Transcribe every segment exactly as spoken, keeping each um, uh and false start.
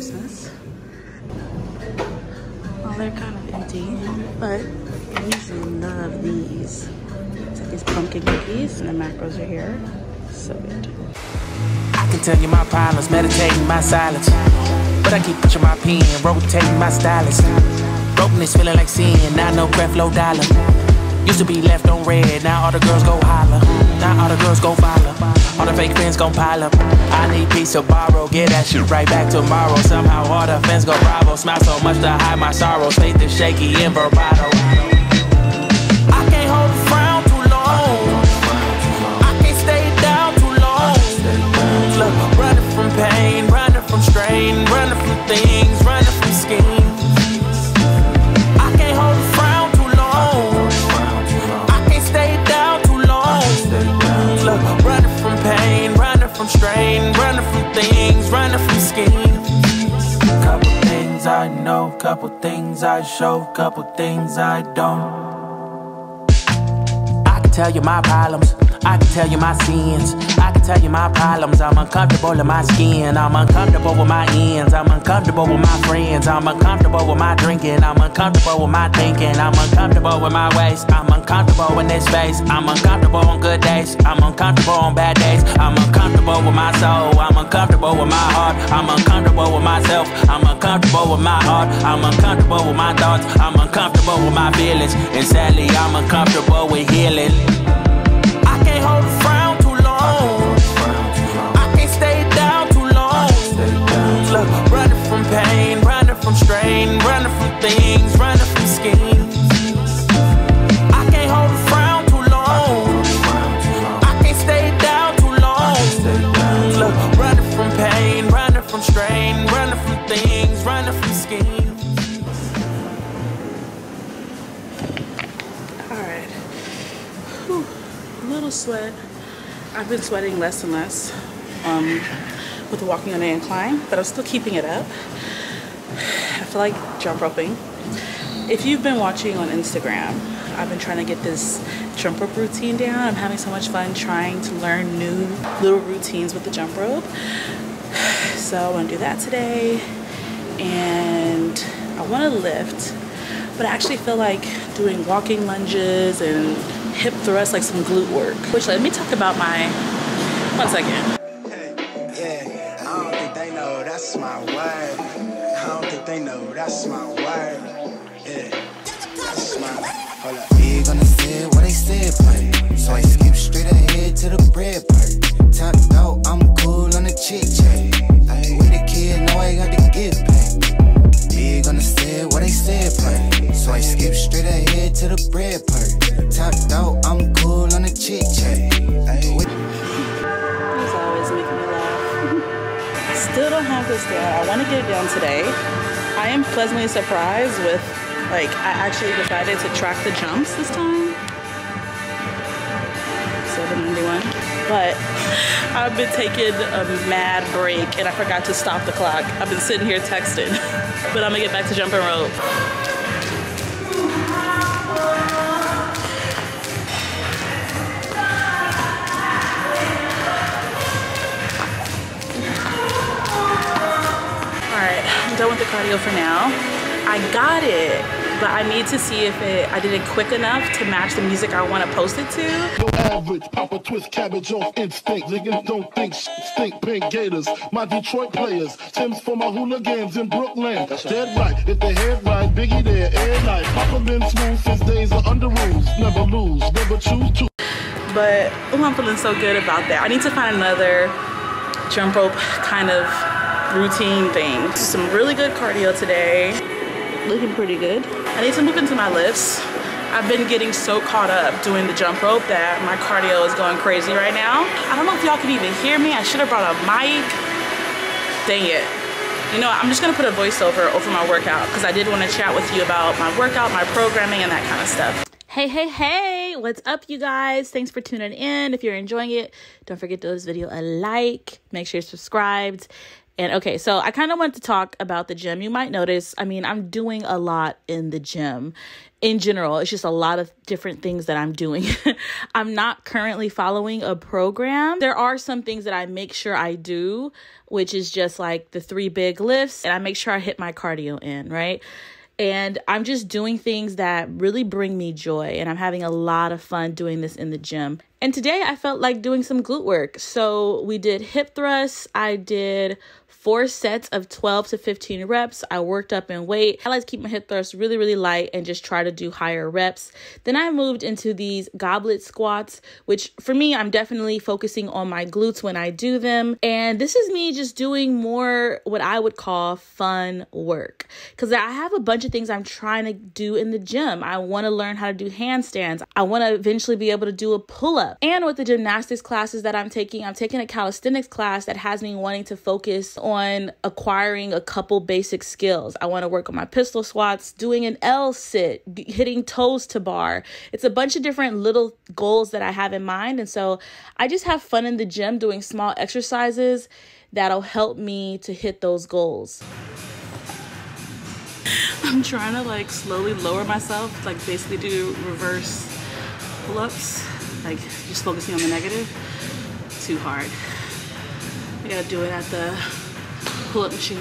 Christmas. Well, they're kind of empty, but I usually love these. It's like these pumpkin cookies, and the macros are here. So good. I can tell you my problems, meditating my silence. But I keep pushing my pen, rotating my stylus. Brokenness feeling like sin, now no breath, low dollar. Used to be left on red, now all the girls go holler. Now all the girls go follow. All the fake friends gon' pile up. I need peace to borrow, get that shit right back tomorrow. Somehow all the fans go bravo. Smile so much to hide my sorrows. Faith is shaky and bravado. I can't hold the frown too long. I can't stay down too long. Look, running from pain, running from strain, running from things, running from schemes. I can't hold the frown too long. I can't stay down too long. Look, running from pain, running from strain, running from things, running from schemes. Couple things I know, couple things I show, couple things I don't. I can tell you my problems, I can tell you my sins, I can tell you my problems. I'm uncomfortable in my skin, I'm uncomfortable with my ends, I'm uncomfortable with my friends, I'm uncomfortable with my drinking, I'm uncomfortable with my thinking, I'm uncomfortable with my ways, I'm uncomfortable in this face, I'm uncomfortable on good days, I'm uncomfortable on bad days, I'm uncomfortable with my soul, I'm uncomfortable with my heart, I'm uncomfortable with myself, I'm uncomfortable with my heart, I'm uncomfortable with my thoughts, I'm uncomfortable with my feelings, and sadly I'm uncomfortable with healing. I can't hold a frown too long. I can't stay down too long. Look, running from pain, running from strain, running from things, running from schemes. I can't hold a frown too long. I can't stay down too long. Look, running from pain, running from strain, running from things, running from schemes. All right. Whew. Little sweat. I've been sweating less and less um, with walking on an incline, but I'm still keeping it up. I feel like jump roping. If you've been watching on Instagram, I've been trying to get this jump rope routine down. I'm having so much fun trying to learn new little routines with the jump rope. So I'm gonna do that today, and I want to lift, but I actually feel like doing walking lunges and hip thrust, like some glute work. Which let me talk about my, one second. Hey, yeah, I don't think they know that's my word. I don't think they know that's my word. Yeah, that's my, hold up. Big on the stead, what they said, play. So I skip straight ahead to the bread part. Time to go, I'm cool on the chit chat. I ain't with a kid, no, I got to get paid. Big on the stead, what they said, play. So I skip straight ahead to the bread part. Topped out, I'm cool on the chick chat. He's always making me laugh. Still don't have this down. I want to get it down today. I am pleasantly surprised with, like, I actually decided to track the jumps this time. So the Monday one. But I've been taking a mad break and I forgot to stop the clock. I've been sitting here texting. But I'm going to get back to jumping rope. Done with the cardio for now. I got it, but I need to see if it I did it quick enough to match the music I want to post it to. Average, pop a twist, cabbage off instinct. Niggas don't think stink, pink gators. My Detroit players, Tim's for my hula games in Brooklyn. Dead right, if they head right, Biggie there, air night. Papa been smooth since days of under rules. Never lose, never choose to. But oh, I'm feeling so good about that. I need to find another jump rope kind of routine thing. Some really good cardio today. Looking pretty good. I need to move into my lifts. I've been getting so caught up doing the jump rope that my cardio is going crazy right now. I don't know if y'all can even hear me. I should have brought a mic. Dang it. You know, I'm just gonna put a voiceover over my workout because I did want to chat with you about my workout, my programming, and that kind of stuff. Hey, hey, hey, what's up, you guys? Thanks for tuning in. If you're enjoying it, don't forget to give this video a like. Make sure you're subscribed. And okay, so I kind of want to talk about the gym. You might notice, I mean, I'm doing a lot in the gym in general. It's just a lot of different things that I'm doing. I'm not currently following a program. There are some things that I make sure I do, which is just like the three big lifts, and I make sure I hit my cardio in, right? And I'm just doing things that really bring me joy. And I'm having a lot of fun doing this in the gym. And today I felt like doing some glute work. So we did hip thrusts. I did four sets of twelve to fifteen reps. I worked up in weight. I like to keep my hip thrusts really, really light and just try to do higher reps. Then I moved into these goblet squats, which for me, I'm definitely focusing on my glutes when I do them. And this is me just doing more what I would call fun work. Because I have a bunch of things I'm trying to do in the gym. I want to learn how to do handstands. I want to eventually be able to do a pull-up. And with the gymnastics classes that I'm taking, I'm taking a calisthenics class that has me wanting to focus on acquiring a couple basic skills. I want to work on my pistol squats, doing an L-sit, hitting toes to bar. It's a bunch of different little goals that I have in mind. And so I just have fun in the gym doing small exercises that'll help me to hit those goals. I'm trying to like slowly lower myself, like basically do reverse pull-ups, like just focusing on the negative. Too hard. I gotta do it at the pull-up machine.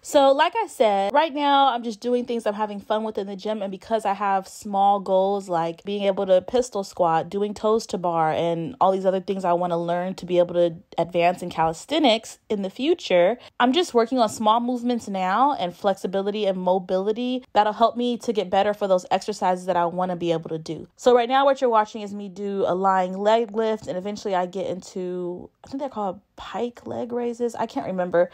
So like I said, right now I'm just doing things I'm having fun with in the gym. And because I have small goals like being able to pistol squat, doing toes to bar, and all these other things I want to learn to be able to advance in calisthenics in the future, I'm just working on small movements now and flexibility and mobility that'll help me to get better for those exercises that I want to be able to do. So right now what you're watching is me do a lying leg lift, and eventually I get into, I think they're called pike leg raises. I can't remember.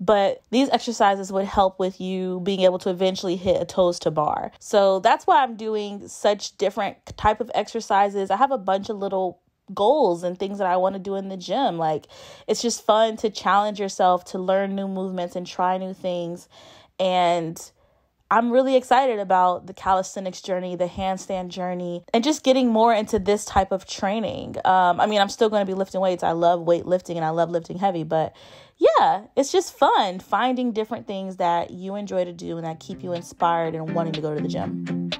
But these exercises would help with you being able to eventually hit a toes to bar. So that's why I'm doing such different type of exercises. I have a bunch of little goals and things that I want to do in the gym. Like, it's just fun to challenge yourself, to learn new movements and try new things. And I'm really excited about the calisthenics journey, the handstand journey, and just getting more into this type of training. Um, I mean, I'm still going to be lifting weights. I love weightlifting and I love lifting heavy, but yeah, it's just fun finding different things that you enjoy to do and that keep you inspired and wanting to go to the gym.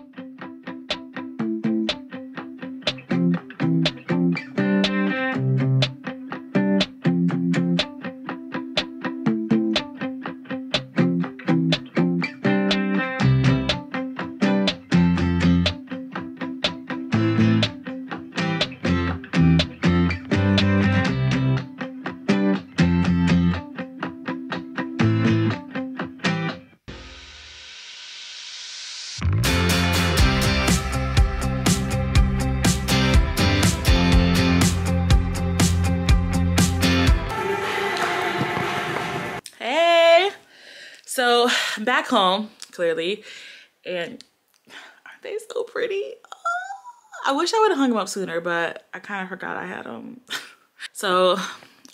So I'm back home, clearly, and aren't they so pretty? Oh, I wish I would have hung them up sooner, but I kind of forgot I had them. So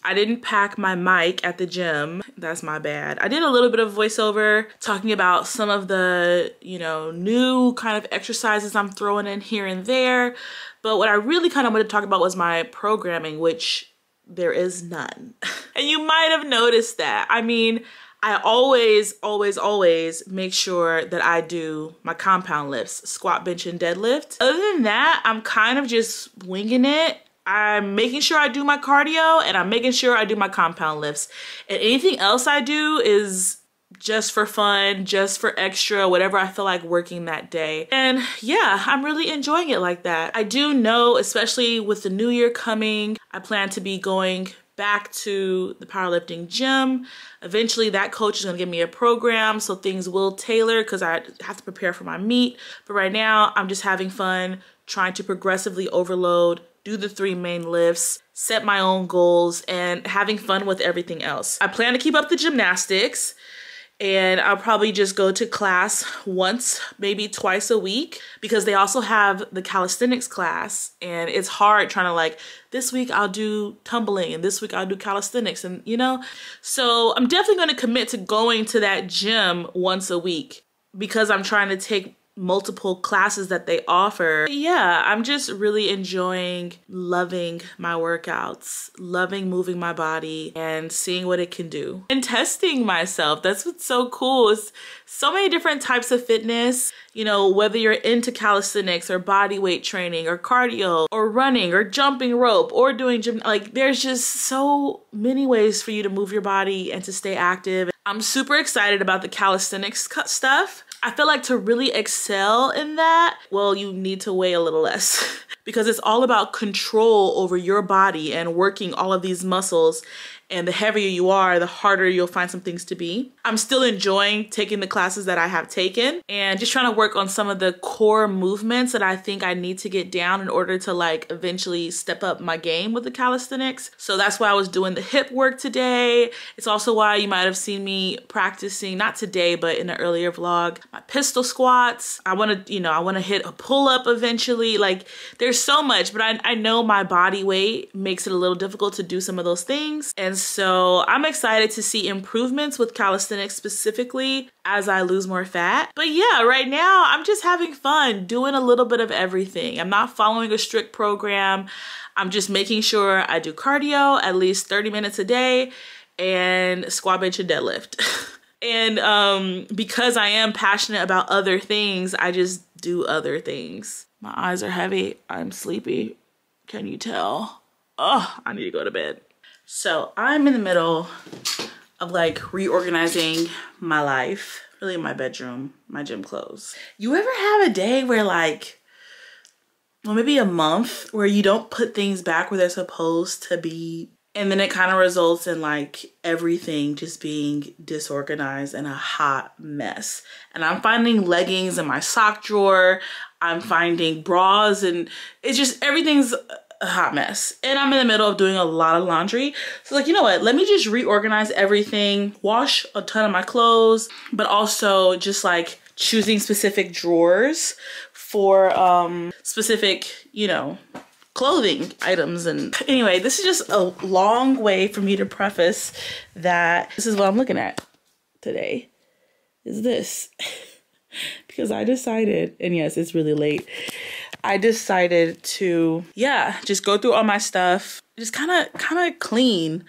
I didn't pack my mic at the gym. That's my bad. I did a little bit of voiceover talking about some of the, you know, new kind of exercises I'm throwing in here and there. But what I really kind of wanted to talk about was my programming, which there is none. And you might have noticed that. I mean, I always, always, always make sure that I do my compound lifts, squat, bench, and deadlift. Other than that, I'm kind of just winging it. I'm making sure I do my cardio and I'm making sure I do my compound lifts. And anything else I do is just for fun, just for extra, whatever I feel like working that day. And yeah, I'm really enjoying it like that. I do know, especially with the new year coming, I plan to be going back to the powerlifting gym. Eventually that coach is gonna give me a program, so things will tailor because I have to prepare for my meet. But right now I'm just having fun trying to progressively overload, do the three main lifts, set my own goals, and having fun with everything else. I plan to keep up the gymnastics, and I'll probably just go to class once, maybe twice a week, because they also have the calisthenics class, and it's hard trying to like, this week I'll do tumbling and this week I'll do calisthenics, and you know. So I'm definitely going to commit to going to that gym once a week because I'm trying to take multiple classes that they offer. But yeah, I'm just really enjoying loving my workouts, loving moving my body and seeing what it can do and testing myself. That's what's so cool. It's so many different types of fitness, you know, whether you're into calisthenics or body weight training or cardio or running or jumping rope or doing gym, like there's just so many ways for you to move your body and to stay active. I'm super excited about the calisthenics stuff. I feel like to really excel in that, well, you need to weigh a little less because it's all about control over your body and working all of these muscles. And the heavier you are, the harder you'll find some things to be. I'm still enjoying taking the classes that I have taken and just trying to work on some of the core movements that I think I need to get down in order to like eventually step up my game with the calisthenics. So that's why I was doing the hip work today. It's also why you might have seen me practicing, not today, but in an earlier vlog, my pistol squats. I wanna, you know, I wanna hit a pull-up eventually. Like there's so much, but I, I know my body weight makes it a little difficult to do some of those things. And so I'm excited to see improvements with calisthenics specifically as I lose more fat. But yeah, right now I'm just having fun doing a little bit of everything. I'm not following a strict program. I'm just making sure I do cardio at least thirty minutes a day and squat, bench, and deadlift. And um, because I am passionate about other things, I just do other things. My eyes are heavy. I'm sleepy. Can you tell? Oh, I need to go to bed. So I'm in the middle of like reorganizing my life, really my bedroom, my gym clothes. You ever have a day where like, well, maybe a month where you don't put things back where they're supposed to be? And then it kind of results in like everything just being disorganized and a hot mess. And I'm finding leggings in my sock drawer. I'm finding bras and it's just everything's a hot mess. And I'm in the middle of doing a lot of laundry. So like, you know what, let me just reorganize everything, wash a ton of my clothes, but also just like choosing specific drawers for um, specific, you know, clothing items. And anyway, this is just a long way for me to preface that this is what I'm looking at today is this, because I decided, and yes, it's really late. I decided to, yeah, just go through all my stuff, just kind of kind of clean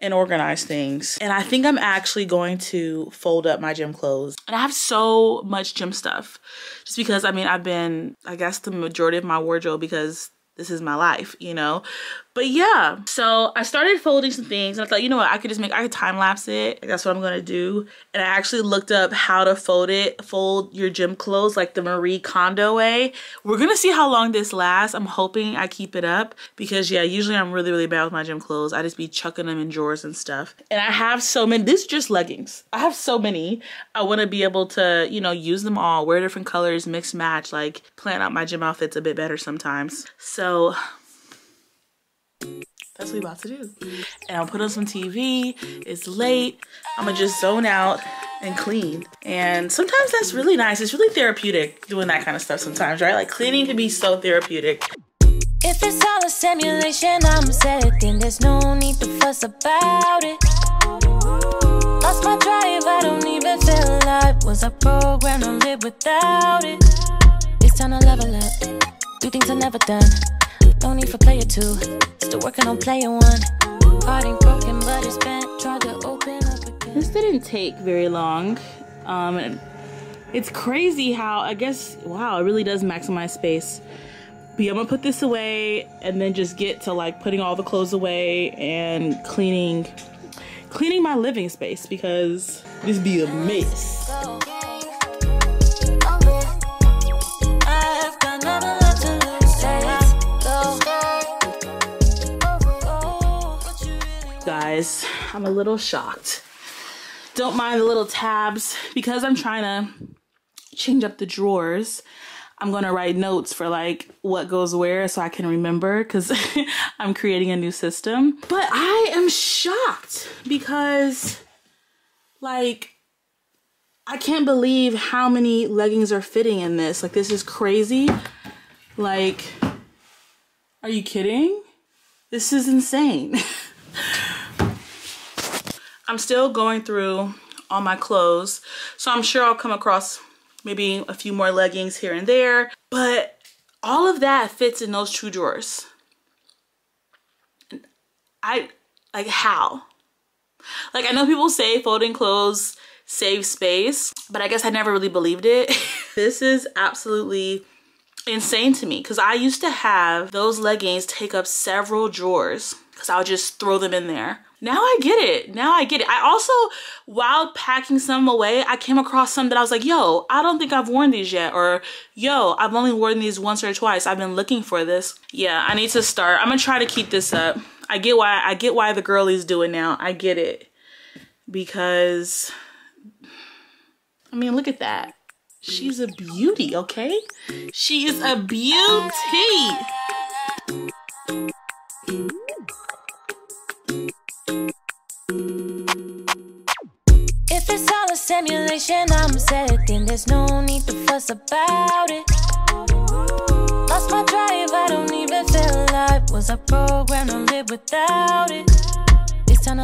and organize things. And I think I'm actually going to fold up my gym clothes. And I have so much gym stuff just because, I mean, I've been, I guess, the majority of my wardrobe because this is my life, you know? But yeah, so I started folding some things and I thought, you know what, I could just make, I could time lapse it. Like, that's what I'm gonna do. And I actually looked up how to fold it, fold your gym clothes like the Marie Kondo way. We're gonna see how long this lasts. I'm hoping I keep it up because yeah, usually I'm really, really bad with my gym clothes. I just be chucking them in drawers and stuff. And I have so many, this is just leggings. I have so many. I wanna be able to, you know, use them all, wear different colors, mix match, like plan out my gym outfits a bit better sometimes. So. So that's what we're about to do. And I'll put on some T V, it's late. I'ma just zone out and clean. And sometimes that's really nice. It's really therapeutic doing that kind of stuff sometimes, right? Like cleaning can be so therapeutic. If it's all a simulation, I'm set, then there's no need to fuss about it. Lost my drive, I don't even feel alive. Was I programmed to live without it? It's time to level up. Do things I never done. No need for player two. Still working on player one. Heart ain't broken, but it's bent. Trying to open up again. This didn't take very long. Um, and it's crazy how, I guess, wow, it really does maximize space. But yeah, I'm gonna put this away and then just get to like putting all the clothes away and cleaning, cleaning my living space because this be a mess. Guys, I'm a little shocked. Don't mind the little tabs because I'm trying to change up the drawers. I'm gonna write notes for like what goes where so I can remember because I'm creating a new system. But I am shocked because like I can't believe how many leggings are fitting in this. Like this is crazy. Like, are you kidding? This is insane. I'm still going through all my clothes, so I'm sure I'll come across maybe a few more leggings here and there. But all of that fits in those two drawers. I, like, how? Like, I know people say folding clothes save space, but I guess I never really believed it. This is absolutely insane to me, because I used to have those leggings take up several drawers because I would just throw them in there. Now I get it. Now I get it. I also, while packing some away, I came across some that I was like, yo, I don't think I've worn these yet. Or, yo, I've only worn these once or twice. I've been looking for this. Yeah, I need to start. I'm gonna try to keep this up. I get why, I get why the girlies do it now. I get it. Because, I mean, look at that. She's a beauty, okay? She is a beauty. If it's all a simulation, I'm set, then there's no need to fuss about it. Lost my drive, I don't even feel alive. Was I programmed to live without it? It's time to